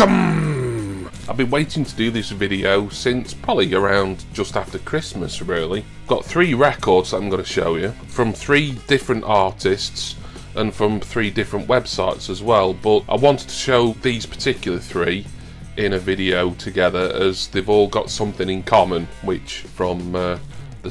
Welcome! I've been waiting to do this video since probably around just after Christmas, really. Got three records that I'm going to show you from three different artists and from three different websites as well, but I wanted to show these particular three in a video together as they've all got something in common, which from the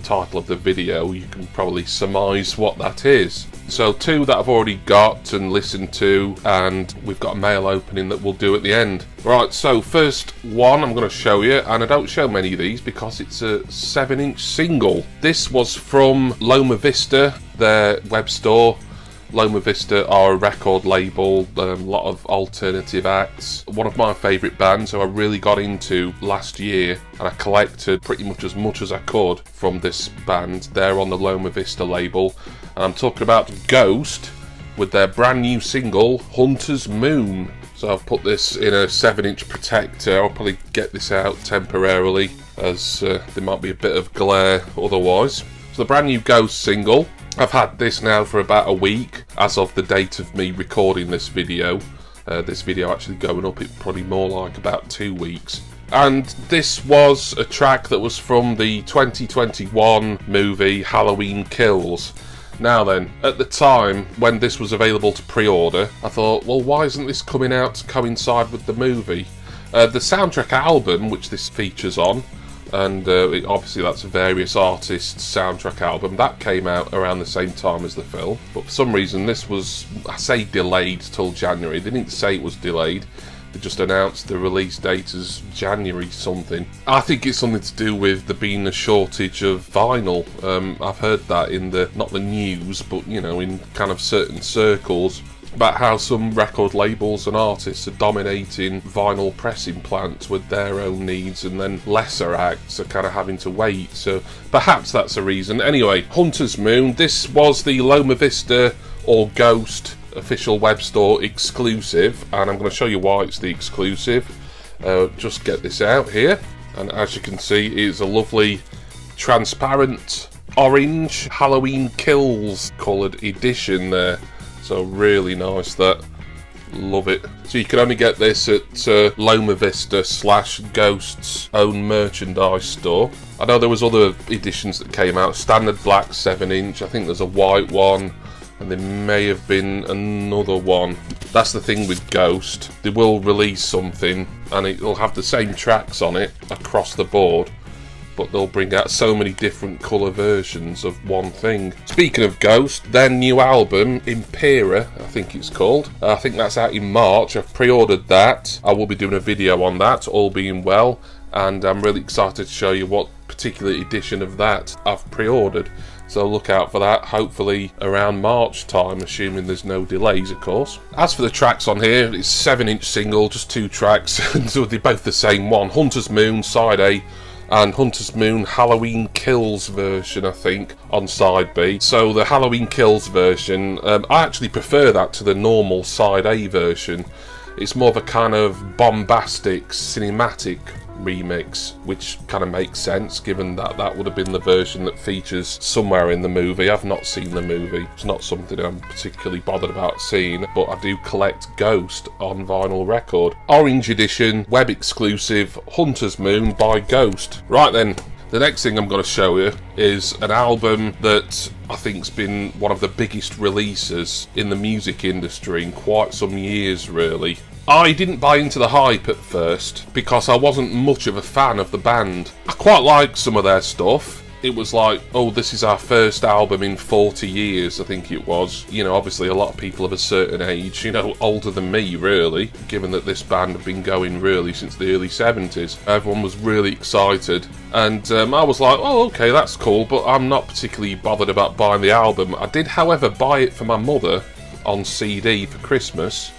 title of the video you can probably surmise what that is. So two that I've already got and listened to, and we've got a mail opening that we'll do at the end. Right, so first one I'm going to show you, and I don't show many of these because it's a 7-inch single. This was from Loma Vista, their web store. Loma Vista are a record label, a lot of alternative acts. One of my favourite bands who I really got into last year, and I collected pretty much as I could from this band. They're on the Loma Vista label, and I'm talking about Ghost with their brand new single, Hunter's Moon. So I've put this in a 7-inch protector. I'll probably get this out temporarily as there might be a bit of glare otherwise. So the brand new Ghost single. I've had this now for about a week as of the date of me recording this video actually going up. It's probably more like about 2 weeks, and this was a track that was from the 2021 movie Halloween Kills. Now then, at the time when this was available to pre-order, I thought, well, why isn't this coming out to coincide with the movie? The soundtrack album, which this features on, and obviously that's a various artists soundtrack album, that came out around the same time as the film, but for some reason this was, I say delayed till January. They didn't say it was delayed, they just announced the release date as January something. I think it's something to do with there being a shortage of vinyl. I've heard that in the, not the news, but you know, in kind of certain circles, about how some record labels and artists are dominating vinyl pressing plants with their own needs, and then lesser acts are kind of having to wait, so perhaps that's a reason. Anyway, Hunter's Moon, this was the Loma Vista or Ghost official web store exclusive, and I'm going to show you why it's the exclusive. Just get this out here, and as you can see, it's a lovely transparent orange Halloween Kills coloured edition there. So really nice, that, love it. So you can only get this at Loma Vista / Ghost's own merchandise store. I know there was other editions that came out, standard black 7-inch, I think there's a white one, and there may have been another one. That's the thing with Ghost, they will release something and it'll have the same tracks on it across the board, but they'll bring out so many different colour versions of one thing. Speaking of Ghost, their new album, Impera, I think it's called. I think that's out in March. I've pre-ordered that. I will be doing a video on that, all being well, and I'm really excited to show you what particular edition of that I've pre-ordered. So look out for that, hopefully around March time, assuming there's no delays, of course. As for the tracks on here, it's 7-inch single, just two tracks, so they're both the same one. Hunter's Moon, side A, and Hunter's Moon Halloween Kills version, I think, on side B. So the Halloween Kills version, I actually prefer that to the normal side A version. It's more of a kind of bombastic, cinematic remix, which kind of makes sense given that that would have been the version that features somewhere in the movie. I've not seen the movie, it's not something I'm particularly bothered about seeing, but I do collect Ghost on vinyl record. Orange edition, web exclusive, Hunter's Moon by Ghost. Right then, the next thing I'm going to show you is an album that I think's been one of the biggest releases in the music industry in quite some years, really. I didn't buy into the hype at first because I wasn't much of a fan of the band. I quite liked some of their stuff. It was like, oh, this is our first album in 40 years, I think it was. You know, obviously a lot of people of a certain age, you know, older than me really, given that this band had been going really since the early 70s. Everyone was really excited, and I was like, oh, okay, that's cool, but I'm not particularly bothered about buying the album. I did, however, buy it for my mother on CD for Christmas.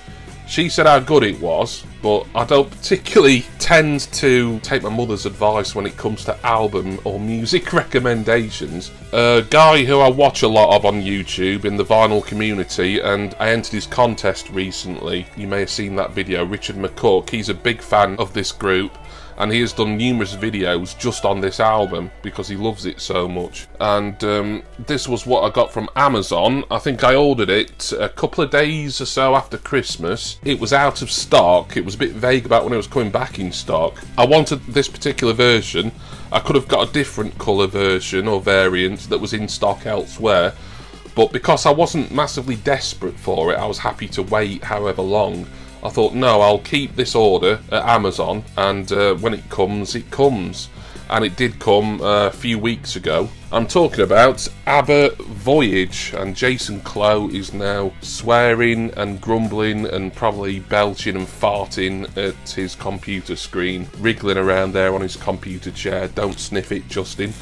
She said how good it was, but I don't particularly tend to take my mother's advice when it comes to album or music recommendations. A guy who I watch a lot of on YouTube in the vinyl community, and I entered his contest recently, you may have seen that video, Richard McCook, he's a big fan of this group, and he has done numerous videos just on this album because he loves it so much. And this was what I got from Amazon. I think I ordered it a couple of days or so after Christmas. It was out of stock, it was was a bit vague about when it was coming back in stock. I wanted this particular version. I could have got a different colour version or variant that was in stock elsewhere, but because I wasn't massively desperate for it, I was happy to wait however long. I thought, no, I'll keep this order at Amazon, and when it comes, it comes. And it did come a few weeks ago. I'm talking about ABBA Voyage, and Jason Clow is now swearing and grumbling and probably belching and farting at his computer screen, wriggling around there on his computer chair. Don't sniff it, Justin.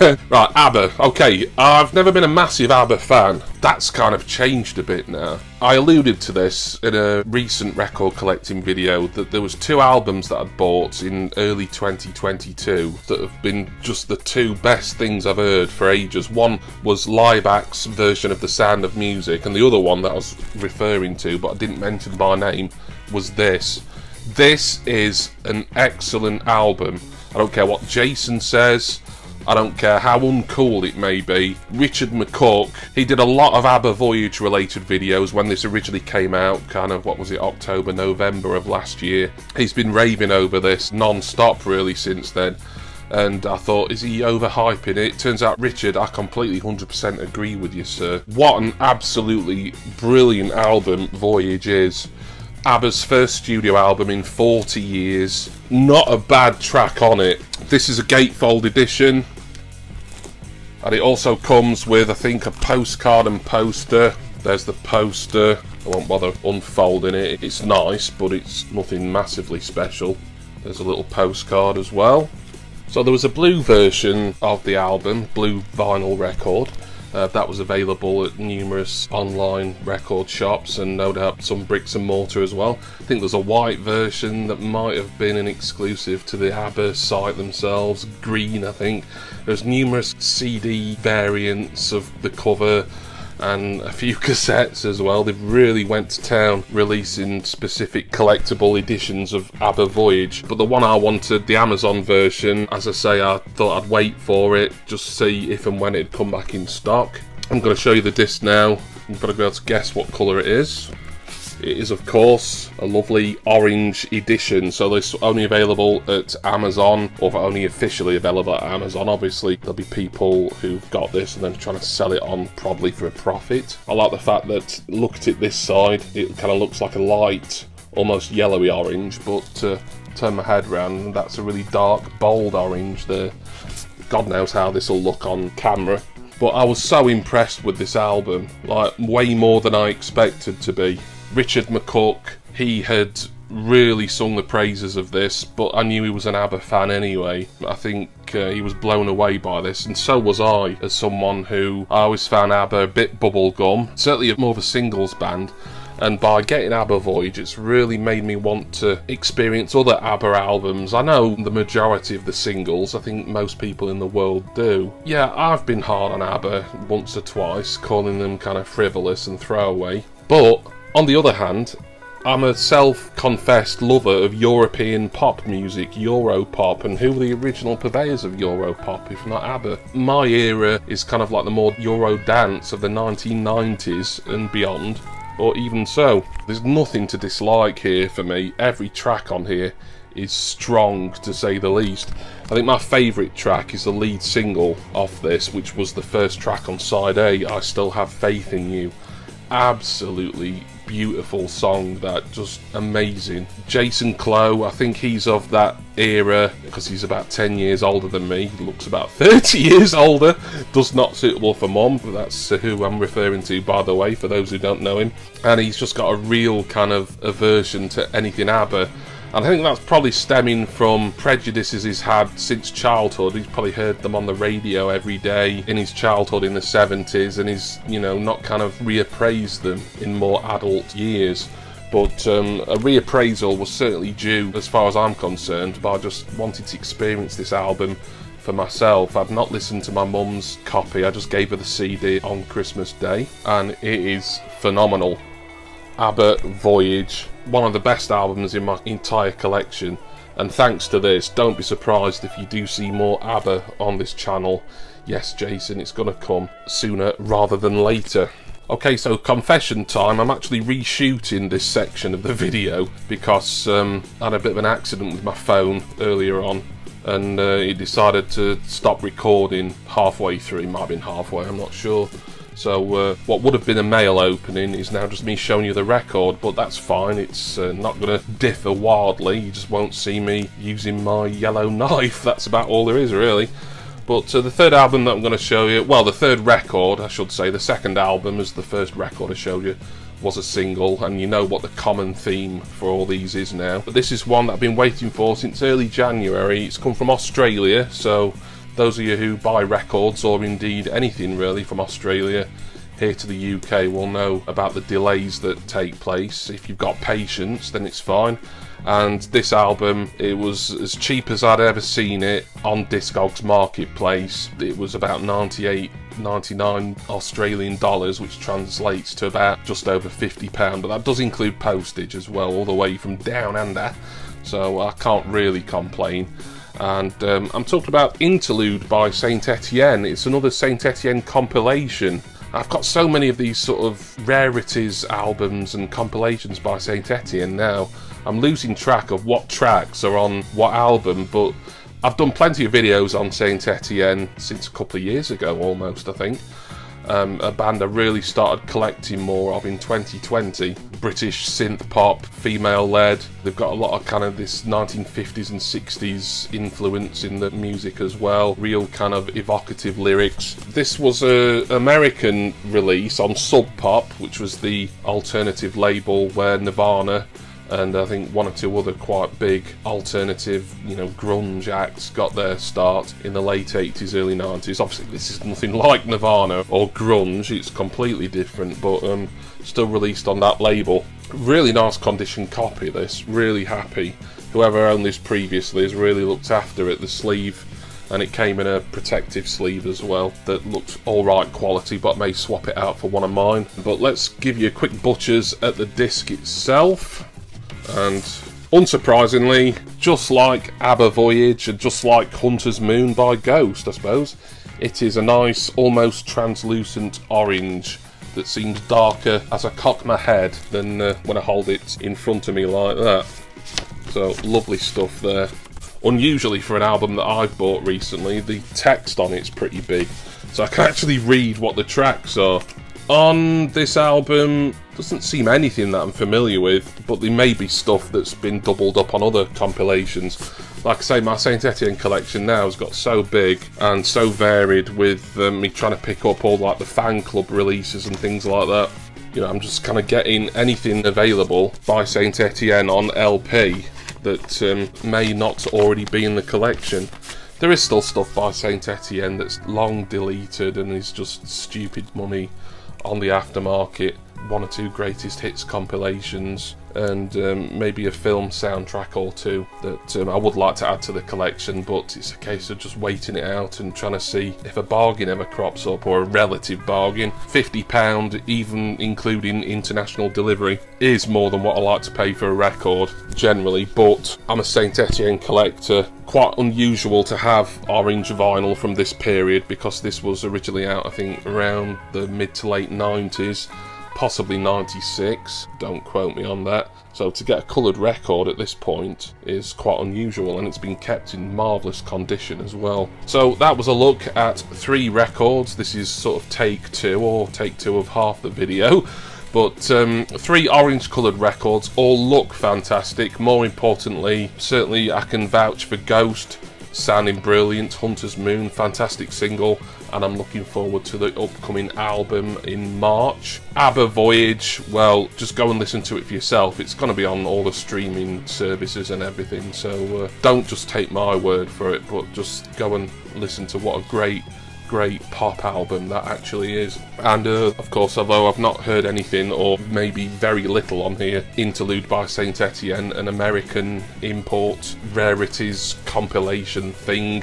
Right, ABBA. Okay, I've never been a massive ABBA fan. That's kind of changed a bit now. I alluded to this in a recent record collecting video that there was two albums that I'd bought in early 2022 that have been just the two best things I've heard for ages. One was Lieback's version of The Sound of Music, and the other one that I was referring to, but I didn't mention by name, was this. This is an excellent album. I don't care what Jason says. I don't care how uncool it may be. Richard McCook, he did a lot of ABBA Voyage related videos when this originally came out, kind of, what was it, October, November of last year. He's been raving over this non-stop really since then. And I thought, is he overhyping it? Turns out, Richard, I completely 100% agree with you, sir. What an absolutely brilliant album Voyage is. ABBA's first studio album in 40 years. Not a bad track on it. This is a gatefold edition, and it also comes with, I think, a postcard and poster. There's the poster. I won't bother unfolding it. It's nice, but it's nothing massively special. There's a little postcard as well. So there was a blue version of the album, blue vinyl record. That was available at numerous online record shops and no doubt some bricks and mortar as well. I think there's a white version that might have been an exclusive to the ABBA site themselves, green I think. There's numerous CD variants of the cover and a few cassettes as well. They really went to town releasing specific collectible editions of ABBA Voyage, but the one I wanted, the Amazon version, as I say, I thought I'd wait for it, just see if and when it'd come back in stock. I'm going to show you the disc now. You've got to be able to guess what colour it is. It is, of course, a lovely orange edition, so this only available at Amazon, or only officially available at Amazon. Obviously, there'll be people who've got this and then trying to sell it on, probably for a profit. I like the fact that, look at it this side, it kind of looks like a light, almost yellowy orange, but turn my head around, that's a really dark, bold orange there. God knows how this will look on camera. But I was so impressed with this album, like, way more than I expected to be. Richard McCook, he had really sung the praises of this, but I knew he was an ABBA fan anyway. I think he was blown away by this, and so was I, as someone who, I always found ABBA a bit bubblegum, certainly more of a singles band, and by getting ABBA Voyage, it's really made me want to experience other ABBA albums. I know the majority of the singles, I think most people in the world do. Yeah, I've been hard on ABBA once or twice, calling them kind of frivolous and throwaway, but on the other hand, I'm a self-confessed lover of European pop music, Europop, and who were the original purveyors of Europop if not ABBA? My era is kind of like the more Euro dance of the 1990s and beyond, or even so. There's nothing to dislike here for me. Every track on here is strong, to say the least. I think my favourite track is the lead single off this, which was the first track on side A, I Still Have Faith in You. Absolutely beautiful song, that, just amazing. Jason Clow, I think he's of that era because he's about 10 years older than me. He looks about 30 years older. Does not suitable for mum, but that's who I'm referring to, by the way, for those who don't know him. And he's just got a real kind of aversion to anything ABBA. And I think that's probably stemming from prejudices he's had since childhood. He's probably heard them on the radio every day in his childhood in the 70s, and he's, you know, not kind of reappraised them in more adult years. But a reappraisal was certainly due, as far as I'm concerned, but I just wanted to experience this album for myself. I've not listened to my mum's copy. I just gave her the CD on Christmas Day, and it is phenomenal. ABBA Voyage, one of the best albums in my entire collection, and thanks to this, don't be surprised if you do see more ABBA on this channel. Yes, Jason, it's gonna come sooner rather than later. Okay, so confession time. I'm actually reshooting this section of the video because I had a bit of an accident with my phone earlier on, and it decided to stop recording halfway through. It might have been halfway, I'm not sure. So what would have been a mail opening is now just me showing you the record, but that's fine. It's not going to differ wildly. You just won't see me using my yellow knife. That's about all there is, really. But the third album that I'm going to show you, well, the third record, I should say, the second album, as the first record I showed you, was a single, and you know what the common theme for all these is now. But this is one that I've been waiting for since early January. It's come from Australia, so those of you who buy records, or indeed anything really from Australia here to the UK, will know about the delays that take place. If you've got patience, then it's fine. And this album, it was as cheap as I'd ever seen it on Discogs Marketplace. It was about 98.99 Australian dollars, which translates to about just over £50, but that does include postage as well, all the way from down under, so I can't really complain. And I'm talking about Interlude by Saint Etienne. It's another Saint Etienne compilation. I've got so many of these sort of rarities albums and compilations by Saint Etienne now. I'm losing track of what tracks are on what album, but I've done plenty of videos on Saint Etienne since a couple of years ago almost, I think. A band I really started collecting more of in 2020. British synth pop, female led. They've got a lot of kind of this 1950s and 60s influence in the music as well. Real kind of evocative lyrics. This was an American release on Sub Pop, which was the alternative label where Nirvana and I think one or two other quite big alternative, you know, grunge acts got their start in the late 80s, early 90s. Obviously this is nothing like Nirvana or grunge, it's completely different, but still released on that label. Really nice condition copy, this, really happy. Whoever owned this previously has really looked after it, the sleeve, and it came in a protective sleeve as well that looked alright quality, but I may swap it out for one of mine. But let's give you a quick butchers at the disc itself. And unsurprisingly, just like ABBA Voyage and just like Hunter's Moon by Ghost, I suppose, it is a nice, almost translucent orange that seems darker as I cock my head than when I hold it in front of me like that. So, lovely stuff there. Unusually for an album that I've bought recently, the text on it's pretty big, so I can actually read what the tracks are. On this album, doesn't seem anything that I'm familiar with, but there may be stuff that's been doubled up on other compilations. Like I say, my Saint Etienne collection now has got so big and so varied, with me trying to pick up all like the fan club releases and things like that. You know, I'm just kind of getting anything available by Saint Etienne on LP that may not already be in the collection. There is still stuff by Saint Etienne that's long deleted and is just stupid money on the aftermarket, one or two greatest hits compilations, and maybe a film soundtrack or two that I would like to add to the collection, but it's a case of just waiting it out and trying to see if a bargain ever crops up, or a relative bargain. £50, even including international delivery, is more than what I like to pay for a record generally, but I'm a Saint Etienne collector. Quite unusual to have orange vinyl from this period, because this was originally out, I think, around the mid to late 90s. Possibly 96, don't quote me on that. So to get a coloured record at this point is quite unusual, and it's been kept in marvellous condition as well. So that was a look at three records. This is sort of take 2, or take 2 of half the video, but three orange coloured records, all look fantastic. More importantly, certainly I can vouch for Ghost, sounding brilliant. Hunter's Moon, fantastic single, and I'm looking forward to the upcoming album in March. ABBA Voyage, well, just go and listen to it for yourself. It's going to be on all the streaming services and everything, so don't just take my word for it, but just go and listen to what a great pop album that actually is. And of course, although I've not heard anything, or maybe very little on here, Interlude by Saint Etienne, an American import rarities compilation thing,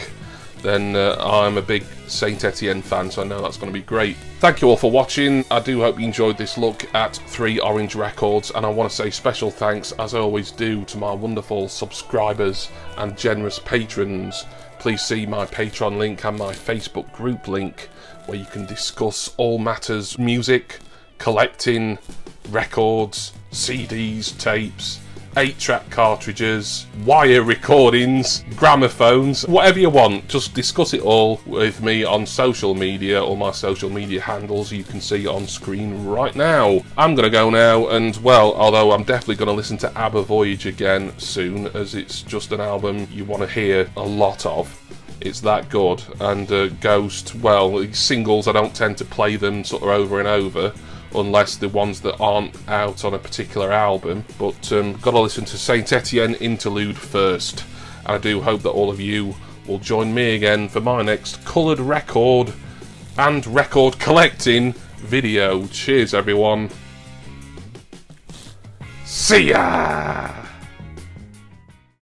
then I'm a big Saint Etienne fan, so I know that's going to be great. Thank you all for watching. I do hope you enjoyed this look at three orange records, and I want to say special thanks, as I always do, to my wonderful subscribers and generous patrons. Please see my Patreon link and my Facebook group link, where you can discuss all matters music, collecting records, CDs, tapes, 8-track cartridges, wire recordings, gramophones, whatever you want. Just discuss it all with me on social media, or my social media handles you can see on screen right now. I'm gonna go now, and well, although I'm definitely gonna listen to ABBA Voyage again soon, as it's just an album you want to hear a lot of. It's that good. And Ghost, well, singles, I don't tend to play them sort of over and over, unless the ones that aren't out on a particular album. But gotta listen to Saint Etienne Interlude first. And I do hope that all of you will join me again for my next coloured record and record collecting video. Cheers, everyone. See ya!